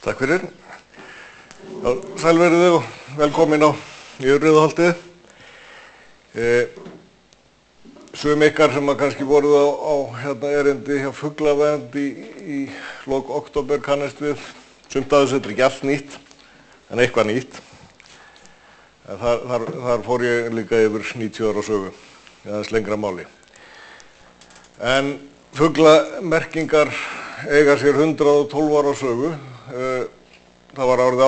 Takk fyrir. Sælverið og velkomin á Írriðahaldið. Sum ykkar sem að kannski voruð á hérna erindi hjá fuglavernd í lok október kannast við. Sumt að þessu er ekki allt nýtt, en eitthvað nýtt. Þar fór ég líka yfir 90 ára sögu, aðeins lengra máli. En fuglamerkingar eiga sér 112 ára sögu. Það var árið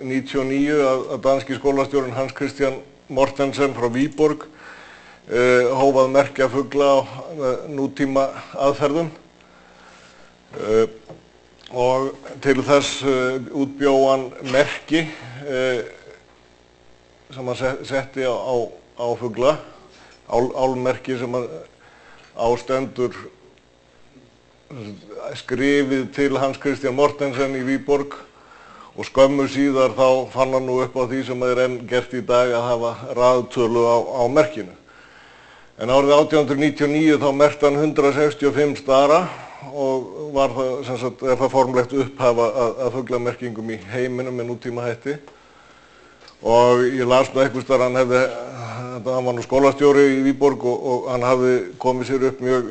1899 að danski skólastjórinn Hans Christian Mortensen frá Viborg hófað merkja fugla á nútíma aðferðum og til þess útbjóðan merki sem að setti á fugla, álmerki sem að ástendur skrifið til Hans Christian Mortensen í Viborg og skömmu síðar þá fann hann nú upp á því sem er enn gert í dag að hafa raðtölu á merkinu. En árið 1899 þá merkti hann 165 stara og var það formlegt upphafa að fuglamerkingum í heiminum með nútíma hætti. Og ég las nú einhvers þar hann var nú skólastjóri í Viborg og hann hafði komið sér upp mjög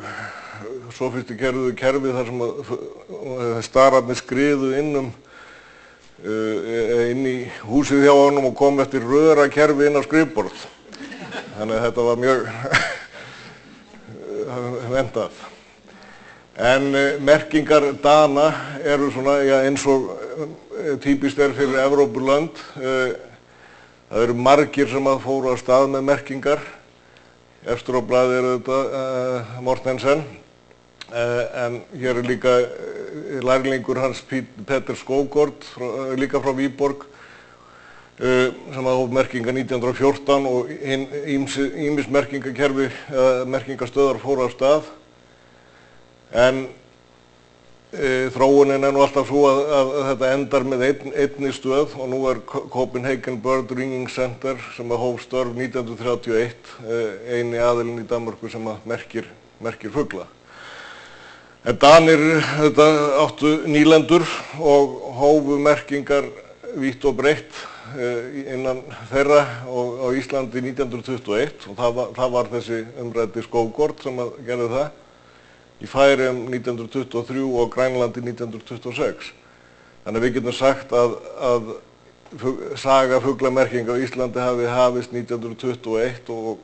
sofistikerðu kerfi þar sem að stararnir skriðu inn í húsið hjá honum og kom eftir rörakerfi inn á skrifborð. Þannig að þetta var mjög vendað. En merkingar Dana eru svona eins og típist fyrir Evrópulönd. Það eru margir sem að fóru á stað með merkingar. Efstur á blaði eru þetta Mortensen. En hér er líka lærlingur hans Peter Skovgaard, líka frá Viborg, sem að hóf merkinga 1914 og ýmis merkingakerfi, merkingastöðar fóru af stað. En þróunin nú alltaf svo að þetta endar með einni stöð og nú er Copenhagen Bird Ringing Center sem að hóf störf 1931, eini aðilinn í Danmörku sem að merkir fugla. En Danir áttu nýlendur og hófu merkingar vítt og breytt innan þeirra á Íslandi 1921 og það var þessi umrætti Skovgaard sem gerði það í Færeyjum 1923 og Grænlandi 1926. Þannig að við getum sagt að saga fuglamerkinga á Íslandi hafi hafist 1921 og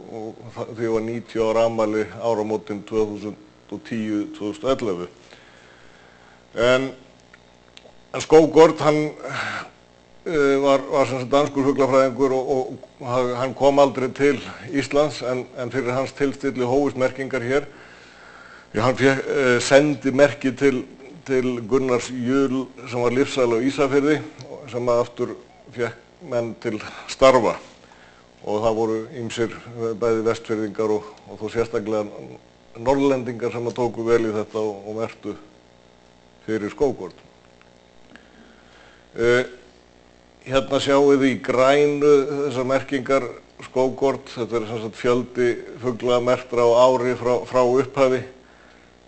því var 90 ára afmæli áramótin 2010–2011. En Skovgaard hann var sem sagt danskur fuglafræðingur og hann kom aldrei til Íslands en fyrir hans tilstilli hófust merkingar hér. Hann sendi merki til Gunnars Jöl sem var lífsæli á Ísafirði sem aftur fekk menn til starfa og það voru ýmsir bæði vestfirðingar og þó sérstaklega norrlendingar sem að tóku vel í þetta og merktu fyrir Skovgaard. Hérna sjáum við í grænu þessar merkingar Skovgaard. Þetta sem sagt fjöldi fuglamerktra á ári frá upphafi.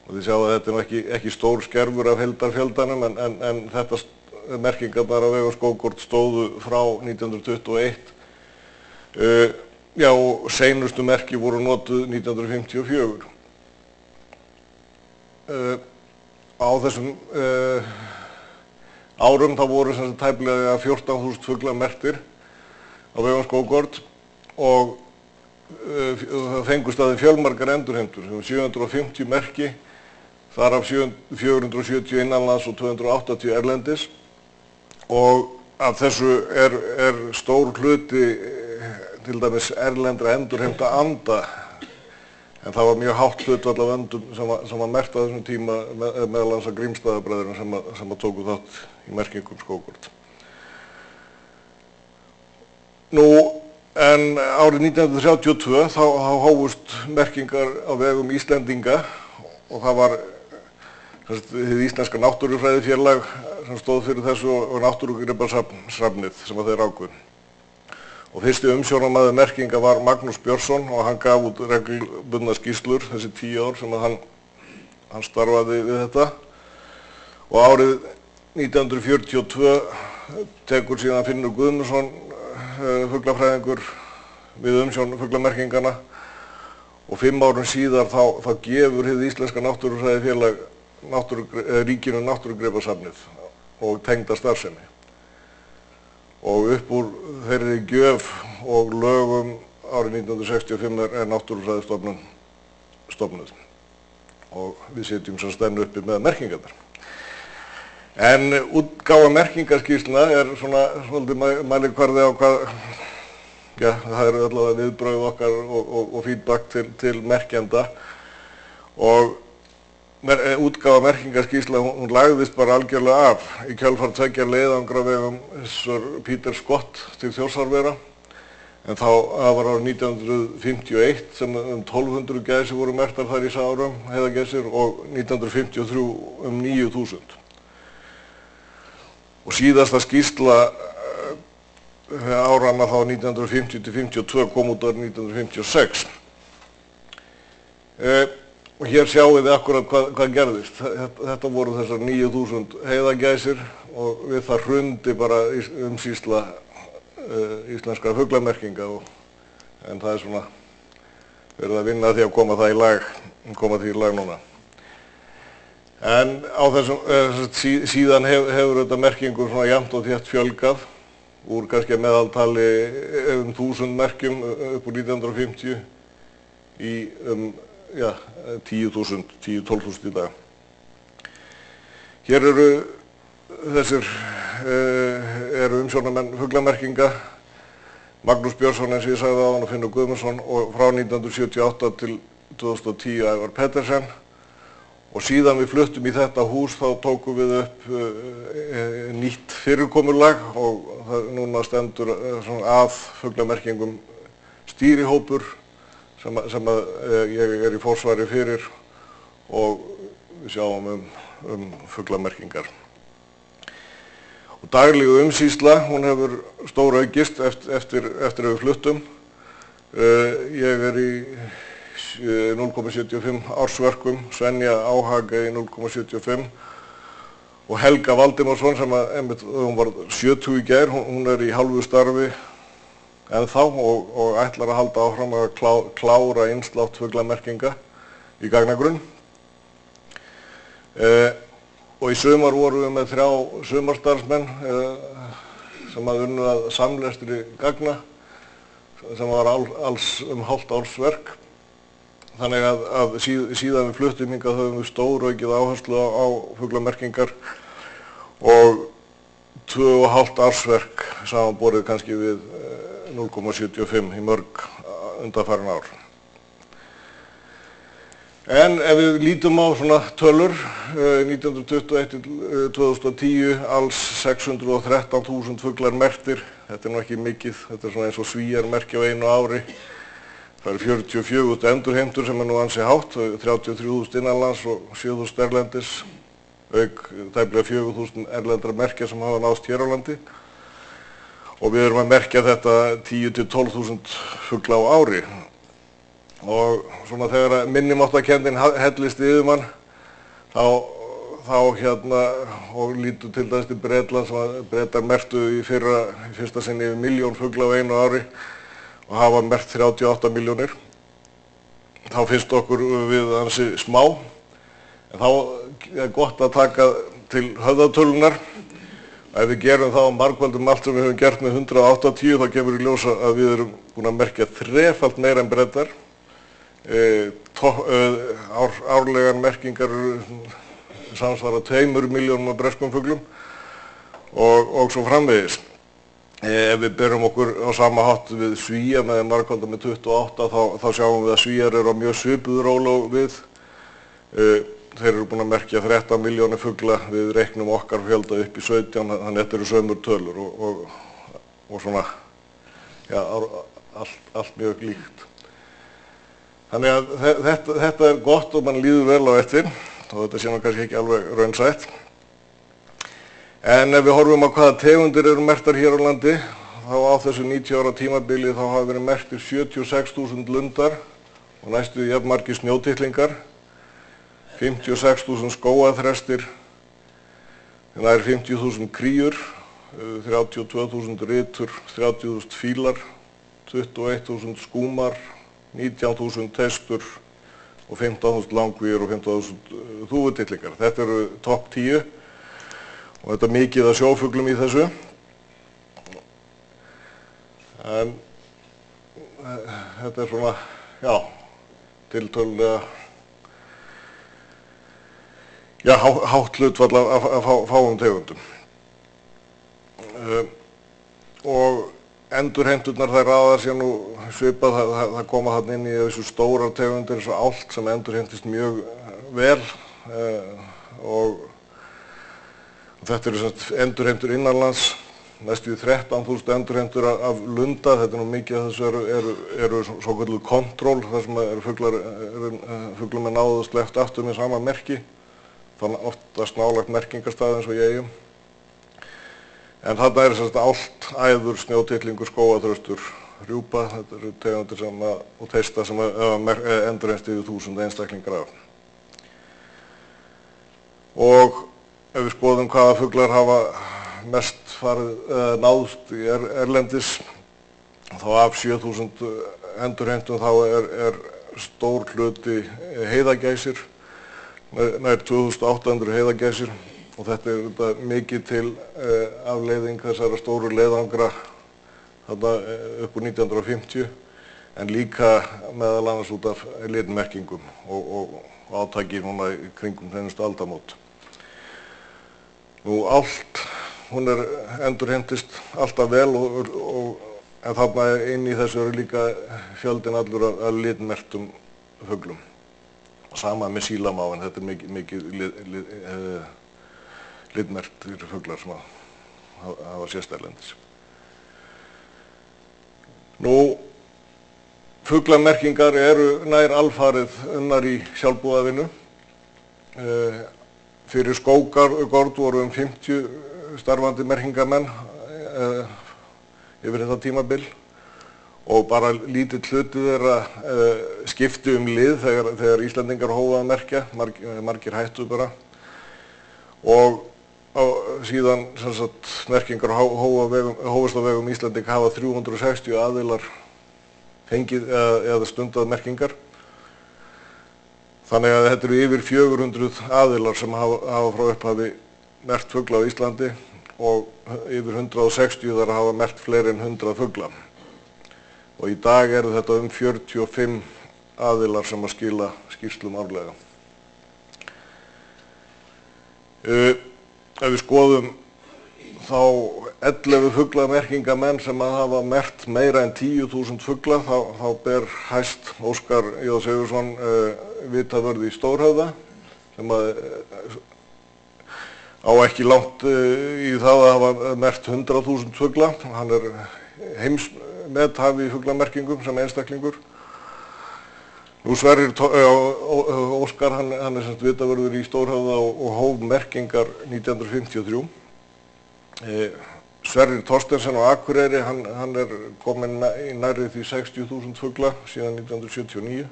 Og þið sjáum að þetta ekki stór skerfur af heildarfjöldanum en þetta merkingar bara vega Skovgaard stóðu frá 1921. Já, og seinustu merki voru notuð 1954. Á þessum árum þá voru tæplega 14.000 fuglamerktir á vegum Skovgaard og fengust að fjölmargar endurheimtur, 750 merki, þar af 470 innanlands og 280 erlendis og af þessu er stór hluti til dæmis erlendra endurheimta anda. En það var mjög hátt hlutvall af öndum sem var merkt á þessum tíma meðal hans að Grímsstaðabræðurinn sem að tóku þátt í merkingum Skovgaard. Nú, en árið 1932 þá hófust merkingar á vegum Íslendinga og það var þið Íslenska náttúrufræðifélag sem stóð fyrir þessu og náttúrugriparsafnið sem að þeir ákvöðin. Og fyrsti umsjónamaður merkinga var Magnús Björnsson og hann gaf út reglbundna skýrslur þessi 10 ár sem að hann starfaði við þetta. Og árið 1942 tekur síðan Finnur Guðmundsson fuglafræðingur við umsjón fuglamerkingana og 5 árum síðar þá gefur hið íslenska náttúrufræðifélag ríkinu náttúrugripasafnið og tengda starfsemi. Og upp úr þeirri gjöf og lögum árið 1965 náttúrufræðistofnun stofnuð og við setjum svo stennu uppi með merkingarnar. En útgáfa merkingarskýrsluna svona svolítið mælikvarði á hvað, já, það allavega viðbrögð okkar og feedback til merkjenda. Og útgáfa merkingarskýrsla, hún lagðist bara algjörlega af í kjölfar tveggja leiðangra vegum Sir Peter Scott til Þjórsárvera. En þá var árið 1951 sem 1200 gæsir voru merktar þar í Sárum, heiðagæsir, og 1953 9000. Og síðasta skýrsla áranna þá 1950-52 kom út árið 1956. Og hér sjáum við akkurat hvað gerðist. Þetta voru þessar 9000 heiðagæsir og við það hrundi bara síðsla íslenskra fuglamerkinga. En það svona verið að vinna því að koma því í lag núna. En á þessum síðan hefur þetta merkingum svona jafnt og þétt fjölgað úr kannski meðaltali 1000 merkjum upp úr 1950 í 10-12.000 í dag. Hér eru þessir umsjónarmenn fuglamerkinga, Magnús Björnsson eins og ég sagði áðan og Finnur Guðmundsson, og frá 1978 til 2010 Ævar Petersen. Og síðan við fluttum í þetta hús þá tókum við upp nýtt fyrirkomulag og núna stendur að fuglamerkingum stýrihópur sem ég í forsvari fyrir og við sjáum fuglamerkingar. Og daglegu umsýsla, hún hefur stóraukist eftir við fluttum. Ég í 0,75 ársverkum, Svenja Áhaga í 0,75 og Helga Valdimarsson sem hún var 70 í gær, hún í halvu starfi ennþá og ætlar að halda áfram að klára einslátt fuglamerkinga í gagnagrunn. Og í sumar vorum við með 3 sumarstarfsmenn sem unnu að samlestri gagna sem var alls 1/2 ársverk. Þannig að síðan við fluttum hingað höfum við stóraukið áherslu á fuglamerkingar og 2,5 ársverk samanborið kannski við 0,75 í mörg undanfarin ár. En ef við lítum á svona tölur, 1921–2010 alls 613.000 fuglar merktir. Þetta nú ekki mikið, þetta svona eins og svíjar merkja á einu ári. Það 44.000 endurheimtur sem nú ansi hátt, 33.000 innanlands og 7.000 erlendis, auk tæmlega 4.000 erlendra merkja sem hafa náðst hér á landi. Og við erum að merkja þetta 10–12.000 fugla á ári. Og svona þegar minnimáttakendin hellist yfir mann, þá og lítur til dæmis til Bretland sem Bretar merktu í fyrsta sinni yfir 1.000.000 fugla á einu ári og hafa merkt 38.000.000. Þá finnst okkur við hansi smá, en þá gott að taka til höfðatölunar. Ef við gerum þá margvöldum allt sem við höfum gert með 180, þá kemur í ljósa að við erum búin að merkja þrefalt meira en Bretar. Árlegan merkingar samsvara 2.000.000 af breskum fuglum og svo framvegis. Ef við berum okkur á sama hátt við Svíja með margkvölda með 28 þá sjáum við að Svíjar eru á mjög svipuður ólög við. Þeir eru búin að merkja 13.000.000 fugla, við reiknum okkar fjölda upp í 17, þannig þetta eru sömur tölur og svona, já, allt mjög líkt. Þannig að þetta gott og mann líður vel á eftir og þetta sé nú kannski ekki alveg raunsætt. En ef við horfum á hvaða tegundir eru merktar hér á landi, þá á þessu 90 ára tímabili þá hafa verið merktir 76.000 lundar og næstuði jafnmargi snjótittlingar, 56.000 skóaþrestir, nær 50.000 kríur, 32.000 rytur, 30.000 fílar, 21.000 skúmar, 19.000 testur og 15.000 langvíur og 15.000 þúfutillingar. Þetta eru topp 10 og þetta er mikið að sjófuglum í þessu. En þetta er svona, já, tiltölulega, já, hátt hlutfall af fáum tegundum. Og endurheimturnar þær aðar sér nú svipað, það koma þarna inn í þessu stórar tegundir eins og allt sem endurheimtist mjög vel. Og þetta eru svona endurheimtur innanlands. Næstu í 13.000 endurheimtur af lunda, þetta er nú mikið að þessu eru svo kallu kontról, þar sem fuglum náð og sleppt aftur með sama merki, þannig oftast nálagt merkingarstað eins og ég eigum. En þarna er sérst allt, æður, snjótillingur, skóatröstur, rjúpa, þetta eru tegundir sem og testa sem endurheimst yfir 1000 einstaklingar af. Og ef við skoðum hvaða fuglar hafa mest farið náðst í Erlendis, þá af 7.000 endurheimtum þá er stór hluti heiðagæsir, nær 2.800 heiðagæsir, og þetta er mikið til afleiðing þessara stóru leiðangra upp úr 1950, en líka meðal annars út af litmerkingum og átaki núna í kringum hreinustu aldamót. Nú allt, hún endurheimtist alltaf vel, en þarna inn í þessu eru líka fjöldin allur af litmerktum fuglum. Sama með sílamáinn, þetta er mikið litmerktir fuglar sem hafa sést erlendis. Nú, fuglamerkingar eru nær alfarið unnar í sjálfbúðavinnu. Fyrir Skógard voru 50 starfandi merkingamenn yfir þetta tímabil og bara lítið hlutið skiptu lið þegar Íslandingar hófaði að merkja, margir hættu bara, og síðan merkingar hófast á vegum Íslanding hafa 360 aðilar fengið eða stundað merkingar. Þannig að þetta eru yfir 400 aðilar sem hafa frá upphafi merkt fugla á Íslandi og yfir 160 þar hafa merkt fleiri en 100 fugla. Og í dag eru þetta 45 aðilar sem að skila skýrslum árlega. Ef við skoðum þá 11 fuglamerkingamenn sem að hafa merkt meira en 10.000 fugla, þá ber hæst Óskar Jónsson vitavörði í Stórhöfða, sem að á ekki langt í það að hafa merkt 100.000 fugla. Hann er heimsmethafi í fuglamerkingum sem einstaklingur. Nú Sverrir Óskar, hann er vitavörður í Stórhöfða og hóf merkingar 1953. Sverrir Þorsteinsson á Akureyri, hann er kominn í nærrið því 60.000 fugla síðan 1979.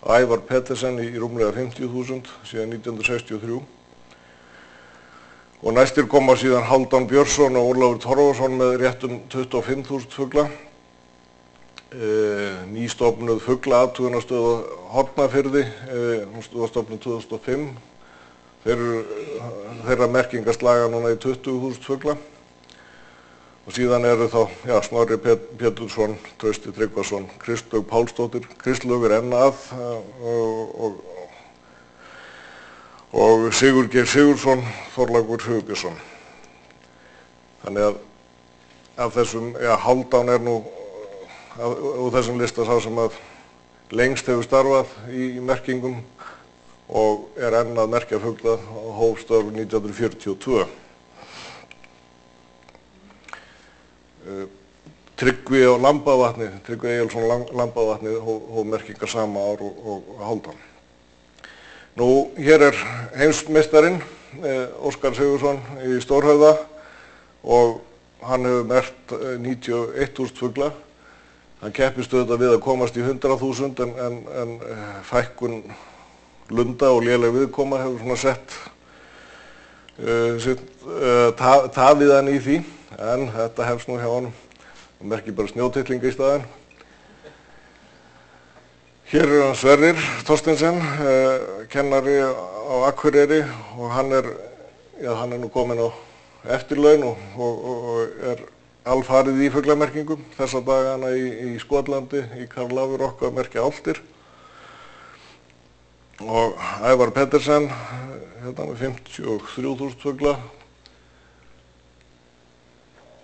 Ævar Petersen í rúmlega 50.000 síðan 1963. Og næstir koma síðan Halldór Björnsson og Ólafur Þorfason með réttum 25.000 fugla. Nýstofnuð fuglaathugunarstöð Hornafirði, hún var stofnuð 2005. Þeirra merkingar slaga núna í 20.000 fugla. Og síðan eru þá, já, Smári Pétursson, Trausti Tryggvason, Kristlaug Pálsdóttir, Kristlaug Ennaf og Sigurgeir Sigursson, Þorlákur Sigurbjörnsson. Þannig að af þessum, já, Halldán nú úr þessum lista sá sem að lengst hefur starfað í merkingum og enn að merkja fugla á hófstörf 1942. Tryggvi á Lambavatni, Tryggvi Egilsson Lambavatni hóf merkingar sama ár og Haldan. Nú, hér er heimsmeistarinn, Óskar Sigursson í Stórhöfða, og hann hefur merkt 91.000 fugla. Hann keppist auðvitað við að komast í 100.000 en fækkun lunda og léleg viðkoma hefur sett tafiðan í því, en þetta hefst nú hjá honum og merkir bara snjótillinga í staðinn. Hér er hann Sverrir Þorsteinsson, kennari á Akureyri, og hann er nú kominn á eftirlaun og er alfarið í fuglamerkingum þessa dagana í Skotlandi, í Karlafur okkur að merkja álftir. Og Ævar Petersen, hérna með 53.000 fugla,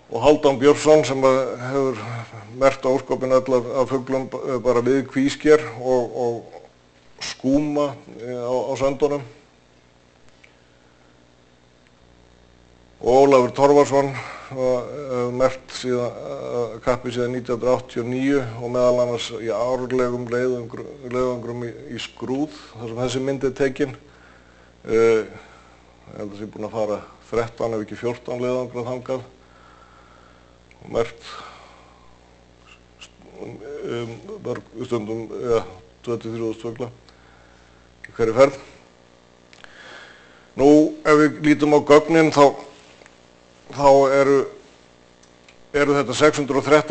og Halldór Björnsson sem hefur merkt óskopin öll af fuglum bara við kvísker og skúma á söndunum. Og Ólafur Þorfason hefur merkt kappi síðan 1989 og meðal annars í árlegum leiðangrum í Skrúð, þar sem þessi mynd er tekin. Ég held að það sé búinn að fara 13 ef ekki 14 leiðangra þangað og merkt stundum 23.000 fugla í hverju ferð. Nú, ef við lítum á gögnin þá eru þetta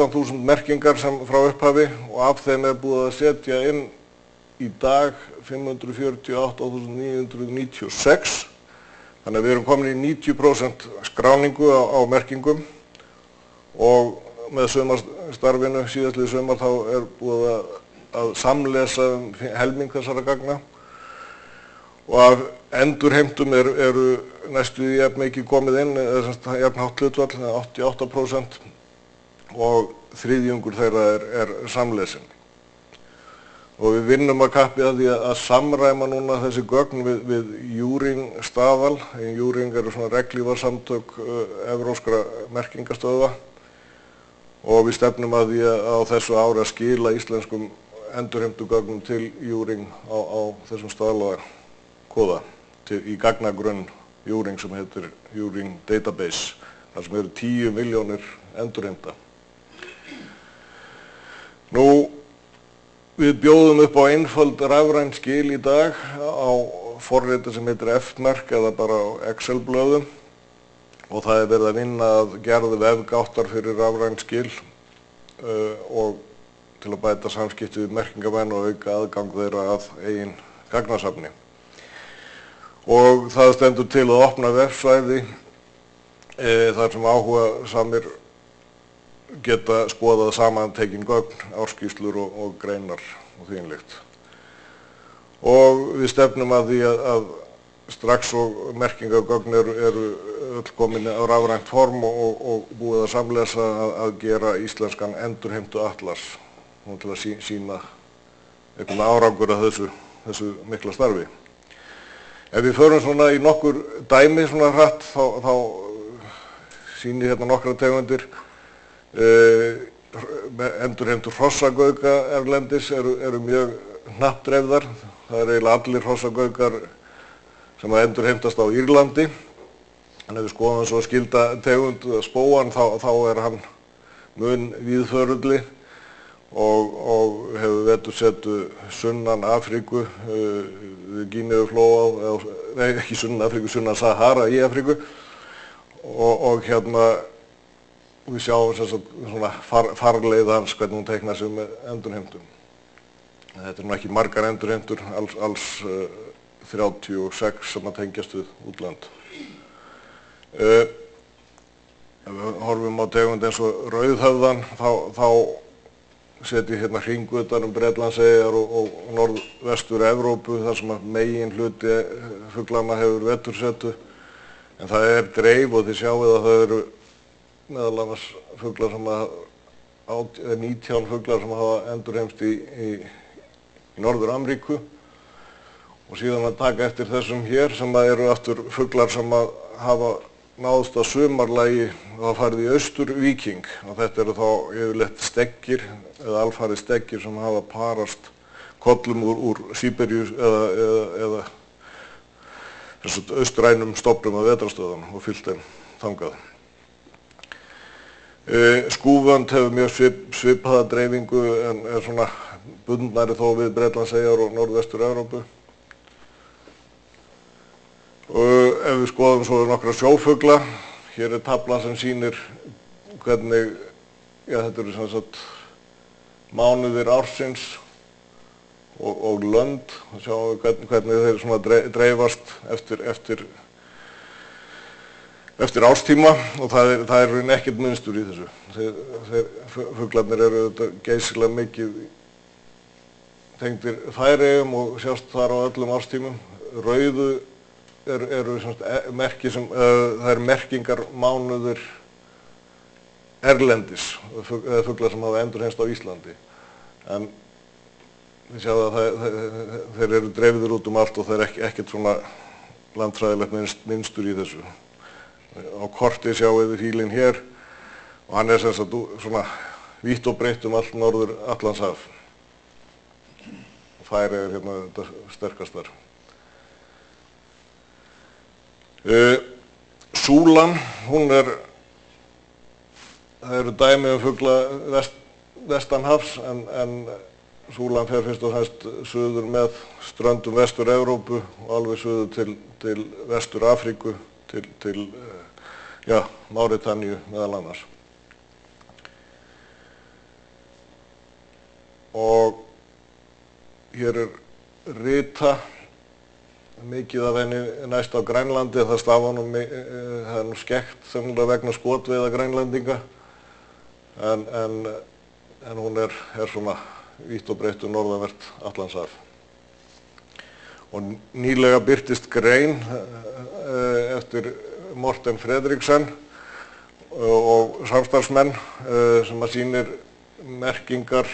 613.000 merkingar frá upphafi og af þeim er búið að setja inn í dag 548.996, þannig að við erum komin í 90% skráningu á merkingum og með sumarstarfinu síðastlið sumar þá er búið að samlesa helming þessara gagna og af endurheimtum eru næstu jafn ekki komið inn, jafn hátt hlutvall, 88%, og þriðjungur þeirra er samlesin. Og við vinnum að kappi að því að samræma núna þessi gögn við Euring staðal. Euring eru svona reglífarsamtök evróskra merkingastöðva og við stefnum að því á þessu ári að skila íslenskum endurheimtugögnum til Euring á þessum staðlaða kóða í gagnagrunn Euring sem heitir Euring Database, þar sem eru 10 milljónir endurheimta. Við bjóðum upp á einföld rafræn skil í dag á forriti sem heitir F-merk eða bara á Excel-blöðum og það verið að vinna að gerðu vefgáttar fyrir rafræn skil og til að bæta samskipti við merkingamenn og auka aðgang þeirra að eigin gagnasafni. Og það stendur til að opna vefsvæði þar sem áhuga samir geta skoðað samantekin gögn, árskýrslur og greinar og þínlíkt. Og við stefnum að því að strax og merkingagögn eru öll komin á rafrænt form og búið að samlesa að gera íslenskan endurheimtu atlas til að sína einhvern árangur af þessu mikla starfi. Ef við förum svona í nokkur dæmi svona hratt þá sýnir hérna nokkra tegundir. Endurheimtur hrossagauka erlendis eru mjög hnappdreifðar. Það eru eiginlega allir hrossagaukar sem að endurheimtast á Írlandi. En ef við skoðum svo skilda tegund spóan þá er hann mun víðförulli og hefur vetursetu sunnan Afríku, sunnan Sahara í Afríku og hérna við sjáum svona farleið hans hvernig hún teiknar sig með endurheimtum. Þetta eru ekki margar endurheimtur, alls 36 sem að tengjast við útland. Ef við horfum á tegund eins og Rauðhöfðan þá setjum hérna hringvötan Bretlandseyjar og norðvestur Evrópu þar sem að megin hluti fuglana hefur vetursetu. En það er dreif og þið sjáum að það eru meðal annars 19 fuglar sem hafa endurheimst í Norður-Ameríku og síðan að taka eftir þessum hér sem eru aftur fuglar sem hafa náðst að sumarlagi og hafa farið í Austur-Víking og þetta eru þá yfirleitt steggir eða alfarið steggir sem hafa parast kollum úr Sýberíu eða austrænum stofnum af vetrastöðan og fyllt þeim þangað. Skúfönd hefur mjög svipaða dreifingu en er svona bundnari þó við Bretlandseyjar og norðvestur Evrópu. ef við skoðum svo nokkra sjófugla, hér tafla sem sýnir hvernig, já, þetta eru sem sagt mánuðir ársins og lönd, og sjáum við hvernig þeir svona dreifast eftir árstíma, og það er ekkert munstur í þessu. Þeir fuglarnir eru geysilega mikið tengdir Færeyjum og sjást þar á öllum árstímum. Rauðu eru það eru merkingar mánuður erlendis, eða fuglar sem hafa endurheimst á Íslandi. En við sjáum að þeir eru dreifðir út allt og það er ekkert svona landfræðilegt mynstur í þessu. Á korti sjáum við fílinn hér og hann er sem sagt svona vítt og breytt all norður Atlantshaf. Færeyjar hérna þetta sterkastar. Súlan, hún er, það eru dæmi fugla vestanhafs en Súlan fer fyrst og fremst suður með ströndum Vestur-Evrópu og alveg suður til Vestur-Afríku, til Máritanníu meðal annars. Og hér er rita, mikið af henni næst á Grænlandi, það stafa nú, það er nú skekkt semlega vegna skotveiða grænlendinga, en hún er svona vítt og breytt norðanvert Atlantshaf. Og nýlega birtist grein eftir Morten Fredriksen og samstarfsmenn sem að sýnir merkingar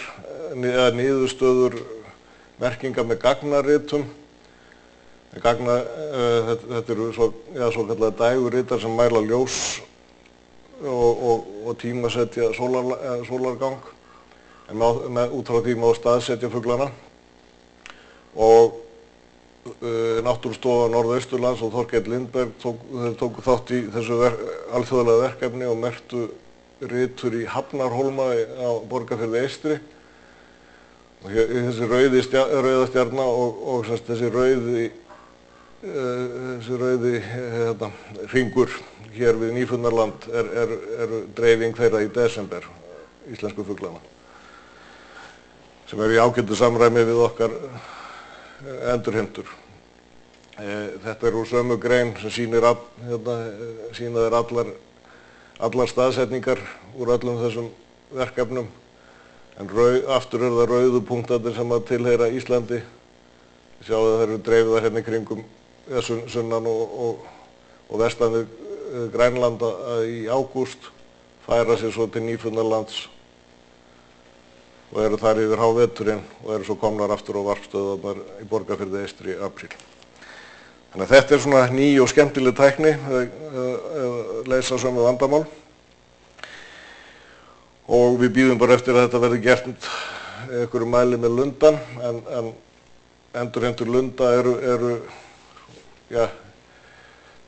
eða niðurstöður merkingar með gagnaritum. Þetta eru svokallaða dægurritar sem mæla ljós og tímasetja sólargang. Út frá því má staðsetja fuglana og Náttúrustofa Norðausturlands og Þorkell Lindberg tóku þátt í þessu alþjóðlega verkefni og merktu ritur í Hafnarhólma á Borgarfjörðu Eystri. Þessi rauða stjarna og þessi rauði hringur hér við Nýfundland er dreifing þeirra í desember íslensku fuglana, sem eru í ágættu samræmi við okkar endurheimtur. Þetta eru úr sömu grein sem sýna þér allar staðsetningar úr öllum þessum verkefnum. En aftur eru það rauðu punktarnir sem að tilheyra Íslandi. Sjáu að það eru dreifðar hérna kringum sunnan og vestan við Grænlanda í ágúst, færa sér svo til Nýfundnalands og eru þar yfir háveturinn og eru svo komnar aftur á varpstöðunar í Borgarfjörðu Eystri í apríl. Þannig að þetta er svona ný og skemmtileg tækni að leysa sömu vandamál. Og við býðum bara eftir að þetta verði gert einhverju mæli með lundan, en endurheimtur lunda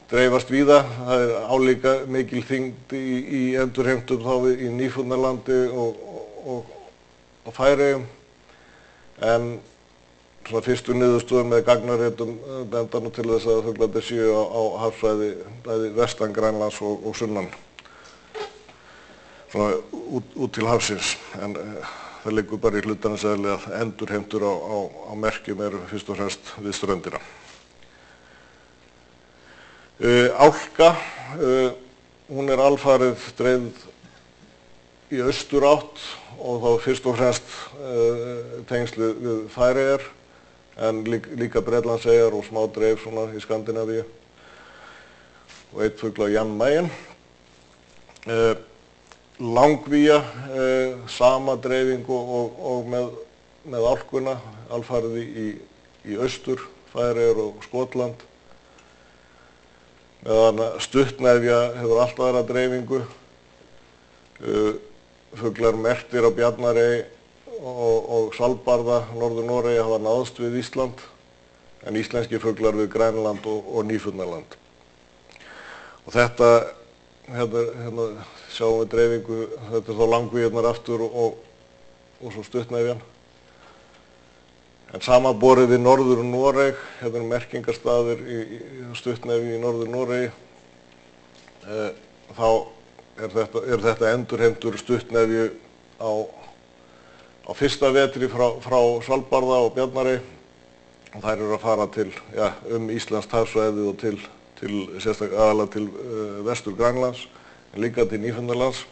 dreifast víða. Það er álíka mikil þyngd í endurheimtum þá við í Nýfundnalandi og Færeyjum, en svona fyrstu niðurstöðum með gagnarréttum benda nú til þess að fuglarnir séu á hafsvæði bæði vestan Grænlands og sunnan, svona út til hafsins. En það liggur bara í hlutarins eðli að endurheimtur á merkjum eru fyrst og fremst við ströndina. Álka, hún er alfarið dreifð í austurátt og þá fyrst og fremst tengslu við Færeyjar, en líka Bretlandseyjar og smá dreif svona í Skandinavíu og eitt fugl á Jan Mayen. Langvía, sama dreifingu og með álkuna, alfarði í austur, Færeyjar og Skotland, meðan stuttnefja hefur allt aðra dreifingu. Fuglar merktir á Bjarnarey og Svalbarða, Norður-Noregi, hafa náðst við Ísland, en íslenski fuglar við Grænland og Nýfundnaland. Og þetta, hérna sjáum við dreifingu, þetta þá langvíðnar aftur og svo stuttnefjan. En samanborið við Norður-Noreg, hérna merkingarstaðir í stuttnefi í Norður-Noregi, þá er þetta endurheimtur stuttnefi á fyrsta vetri frá Svalbarða og Bjarnarey. Þær eru að fara til, Íslands hafsvæði og til sérstaklega aðalega til vestur Grænlands, en líka til Nýfundlands.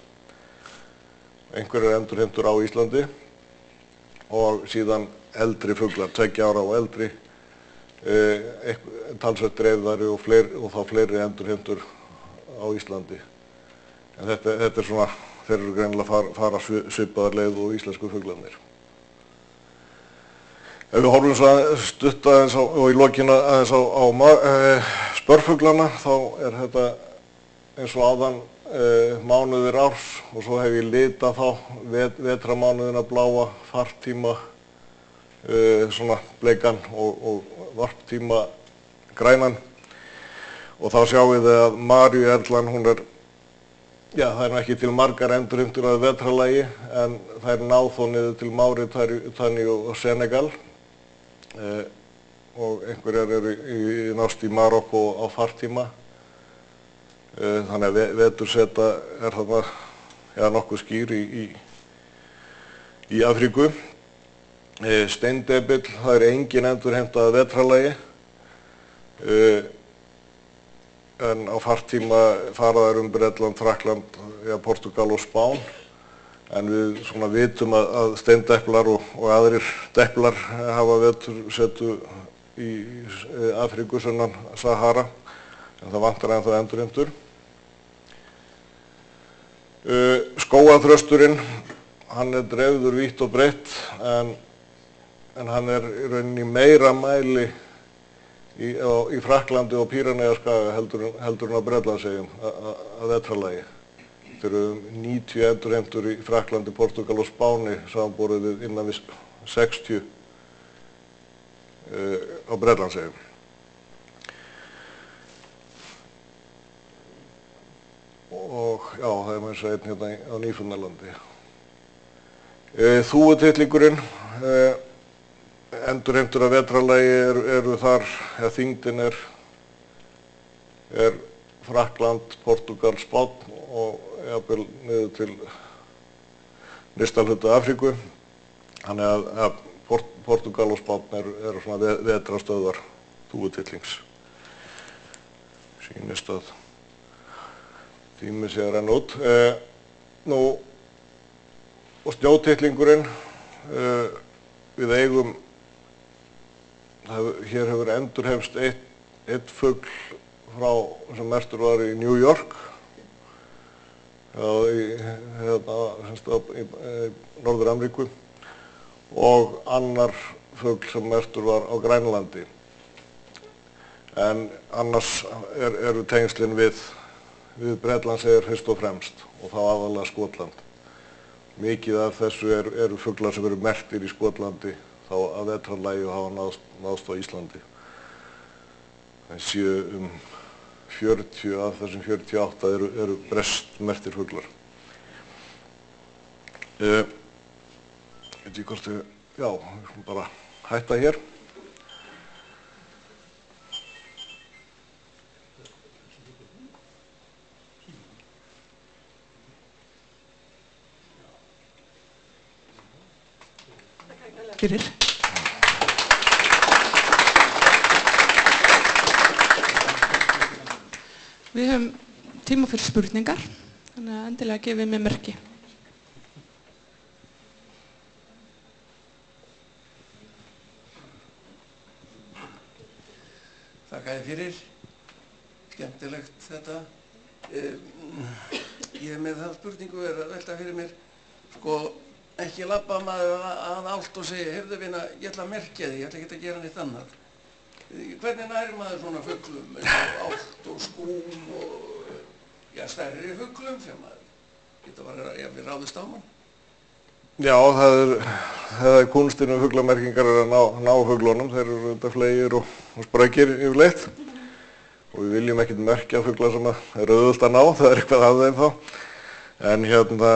Einhverjir endurheimtur á Íslandi og síðan eldri fuglar, 2 ára og eldri, talsveit dreifðari og þá fleiri endurheimtur á Íslandi. En þetta er svona, þeir eru greinilega að fara svipaðar leið og íslensku fuglarnir. Ef við horfum svo að stutta aðeins og í lokinu aðeins á spörfuglana, þá er þetta eins og áðan mánuðir árs og svo hef ég litað þá vetramánuðina bláa, fartíma svona bleikan og varptíma grænan, og þá sjáum við að marjuerlan, hún er, það er ekki til margar endurheimtur að vetralagi, en það er náð þó niður til Máritaníu og Senegal, og einhverjar eru nást í Marokko á fartíma, þannig að veturseta er þarna nokkuð skýr í Afríku. Steindebill, það er engin endurheimtaða vetralagi, en á fartíma faraðar Bretland, Frakkland, Portugal og Spán, en við svona vitum að steindeplar og aðrir deplar hafa vetursetu í Afríku sunnan Sahara, en það vantar ennþá endurheimtur. Skógaþrösturinn, hann er dreifður vítt og breytt, en hann er í rauninni meira mæli í Frakklandi og Pýranæjaskaga heldur hann á Bretlandseyjum að vetralagi. Þeir eru 90 endurheimtur í Frakklandi, Portugal og Spáni, samanborið við innan við 60 á Bretlandseyjum. Og það er maður einn hérna á Nýfundnalandi. Þúfutittlingurinn, endurheimtur að vetralagi eru þar, þyngdin er Frakkland, Portugal, Spánn og jafnvel niður til nyrsta hluta Afríku. Þannig að Portugal og Spánn eru svona vetrastöðar þúfutittlings. Sýnist að tíminn sé að renna út. Og snjótittlingurinn, við eigum, hér hefur endurheimst einn fugl sem merktur var í New York, í Norður-Ameríku, og annar fugl sem merktur var á Grænlandi. En annars eru tengslinn við Bretlandseyjar fyrst og fremst, og þá aðalega Skotland. Mikið af þessu eru fuglar sem eru merktir í Skotlandi, þá að vetralagi og hafa náðst á Íslandi. Það séu 40 af þessum 48 eru brestmerktir fuglar. Við skulum bara hætta hér. Fyrir. Við höfum tíma fyrir spurningar, þannig að endilega gefið mér merki. Þakka þér fyrir, skemmtilegt þetta. Ég með það spurningu að velta fyrir mér, ekki labba maður að allt og segja, hefðu vinna, ég ætla að merkja þig, ég ætla ekki að gera neitt annar. Hvernig nær maður svona fuglum, allt og skúm og, stærri fuglum sem maður geta verið að ráðast á mann? Það er kunstinn um fuglamerkingar að ná fuglunum, þeir eru þetta flegir og sprækir yfirleitt. Og við viljum ekkert merkja fuglar sem eru auðvöld að ná, það er eitthvað af þeim þá. En hérna,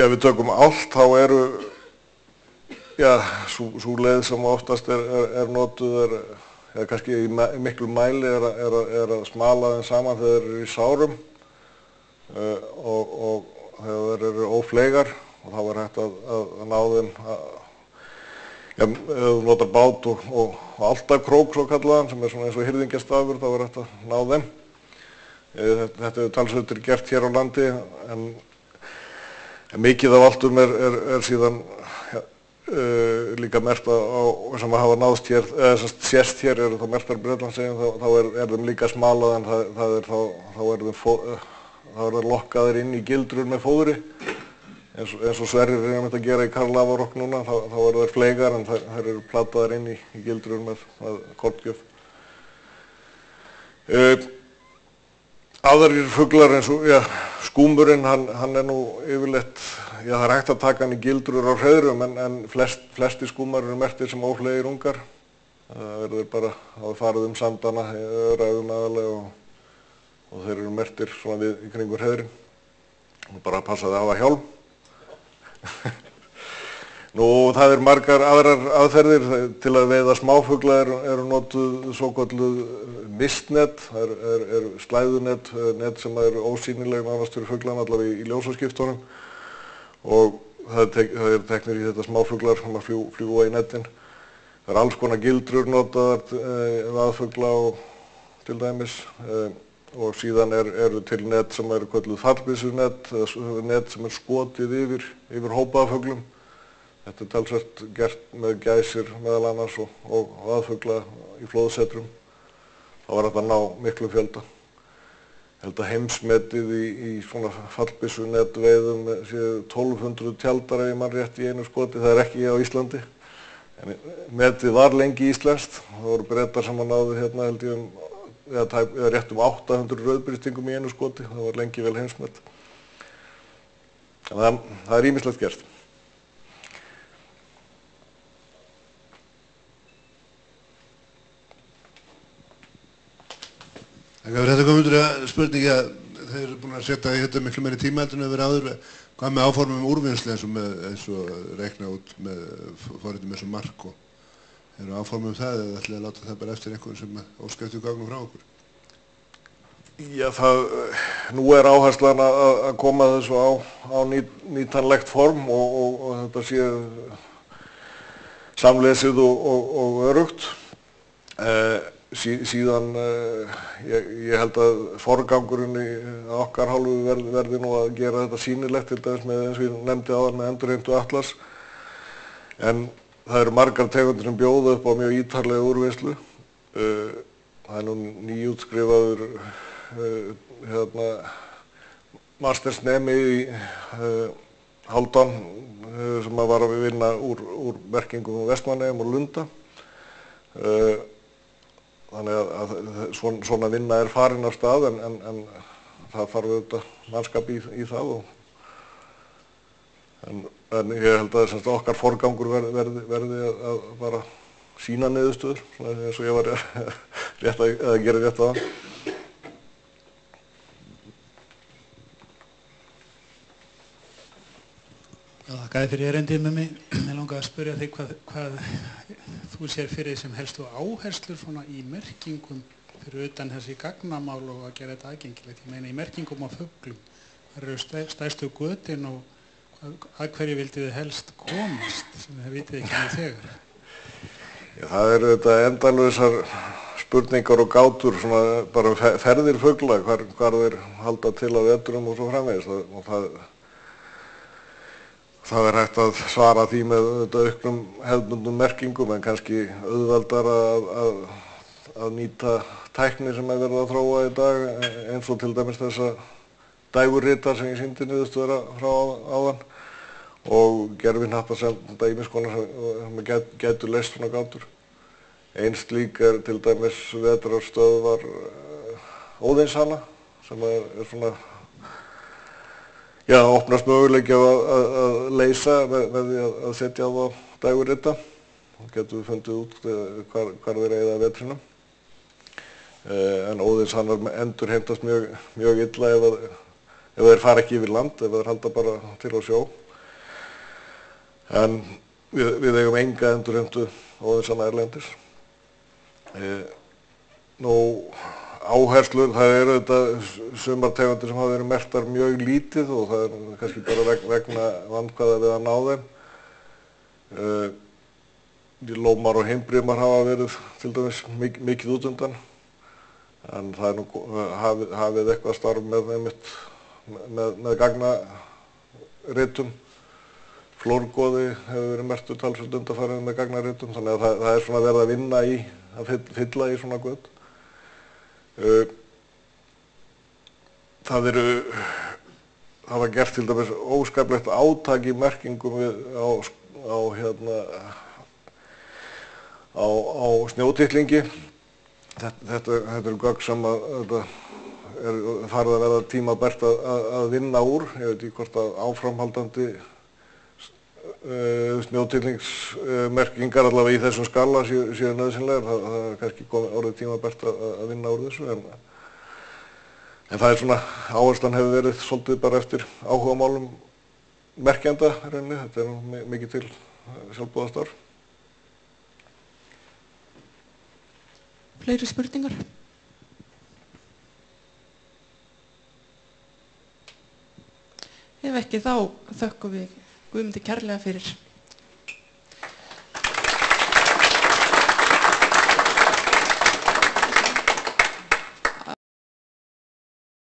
ef við tökum allt, þá eru Já, svo leið sem oftast er notuð eða kannski í miklu mæli er að smala þeim saman þegar þeir eru í sárum og þegar þeir eru óflegar og þá er hægt að ná þeim að, já, ef þú notar bát og altakrók svo kallaðan sem er svona eins og hirðingjastafur þá er hægt að ná þeim. Þetta hefur talsvöldur gert hér á landi en mikið af alltum er síðan líka merta sem hafa náðst hér, eða sérst hér eru þá mertar Bretlandseyjum, þá er þeim líka smalað en þá er þeim lokkaðir inn í gildrur með fóðri eins og Sverrir er einmitt að gera í Karl Lavarokk núna, þá eru þeir flegar en þær eru plataðir inn í gildrur með kortgjöf. Aðrir fuglar eins og, já, skúmurinn, hann er nú yfirleitt, já, það er hægt að taka hann í gildrur á hreiðrum en flesti skúmar eru mertir sem óflegir ungar. Það verður bara að fara um sandana, öræðum aðalega og þeir eru mertir svona við í kringur hreiðrin. Nú bara passaði að hafa hjálm. Nú, það eru margar aðrar aðferðir til að veiða smáfugla eru notuð svokölluð mistnet, er slæðunet, net sem eru ósýnileg nánast fyrir fuglan allavega í ljósaskiptunum og það eru teknir í þetta smáfuglar sem að fljúa í netin. Það eru alls konar gildrur notaðar vaðfugla til dæmis og síðan eru til net sem eru kölluð fallbyssunet, net sem er skotið yfir hópaða fuglum. Þetta er talsvert gert með gæsir meðal annars og vaðfugla í flóðsetrum. Það var þetta ná miklu fjölda. Ég held að heimsmetið í svona fallbyssunet veiðum séu 1200 tjaldar ef ég mann rétt í einu skoti. Það er ekki ég á Íslandi. En metið var lengi íslenskt. Það voru Bretar sem að náðu hérna held ég eða rétt 800 rauðbristingum í einu skoti. Það var lengi vel heimsmet. En það er ýmislegt gert. Það er þetta komundur að spurninga, þeir eru búin að setja í þetta miklu meiri tímældinu yfir áður, hvað með áformum úrvinnslu eins og reikna út með forritum eins og Marko? Eru áformum það eða ætlaði að láta það bara eftir einhvern sem óskæftu gagnum frá okkur? Já, nú er áherslan að koma þessu á nýtanlegt form og þetta sé samlesið og örugt. Síðan ég held að forgangurinn í okkar hálfu verði nú að gera þetta sýnilegt til dæmis með eins og ég nefndi áðan með endurheimtu atlas en það eru margar tegundir sem bjóða upp á mjög ítarlega úrvinnslu. Það nú nýjútskrifaður mastersnemi í Halldór sem var að vinna úr merkingum á Vestmannaeyjum og Lunda. Þannig að svona vinna farin af stað en það þarf auðvitað mannskap í það en ég held að okkar forgangur verði að bara sína niðurstöður eins og ég var rétt að gera rétt að það. Þakkaði fyrir erindið með mig. Ég langa að spyrja þig hvað þú sér fyrir sem helstu áherslur í merkingum fyrir utan þessi gagnamál og að gera þetta aðgengilegt. Ég meina í merkingum á fuglum, það eru stærstu götin og að hverju vildi þið helst komast sem þið vitið ekki með þegar? Það eru þetta endalöðisar spurningar og gátur, bara ferðir fugla, hvar þeir halda til á vetrum og svo framvegis. Það er hægt að svara því með auknum hefðbundum merkingum en kannski auðveldar að nýta tækni sem er verið að þróa í dag eins og til dæmis þessa dæfurritar sem ég sýndi niðurstöður frá áðan og gerfihnatta sem þetta ýmiskonar sem gætu leyst svona gátur. Ein slík er til dæmis vetrarstöðvar Óðinshala sem er svona, já, opnast möguleik að leysa með því að setja á þá dægurrita. Þá getum við fundið út hvar þeir eigða vetrinum. En Óðinshanar endur heimtast mjög illa ef þeir fara ekki yfir land, ef þeir halda bara til á sjó. En Við eigum enga endurheimtu á þessana erlendis. Nú áherslur, það eru þetta sumar tegundir sem hafa verið merktar mjög lítið og það er kannski bara vegna vandkvæða við að ná þeim. Lómar og heimbrýmar hafa verið til dæmis mikið út undan. En það er nú hafið eitthvað starf með gagnaritum. Flórgóði hefur verið merkt talsvert undanfarið með gagnaritum, þannig að það er svona verið að vinna í, að fylla í svona göt. Það var gert til dæmis óskapilegt átak í merkingum á snjótittlingi. Þetta eru gögn sem farið að verða tímabært að vinna úr, ég veit ekki hvort að áframhaldandi snjótittlingsmerkingar allavega í þessum skala séu nöðsynlegar. Það er kannski orðið tímabært að vinna úr þessu, en það er svona, áherslan hefur verið svolítið bara eftir áhugamálum merkjanda rauninni. Þetta er nú mikið til sjálfboðastarf. Fleiri spurningar? Ef ekki þá þökkum við Guðmundi kærlega fyrir.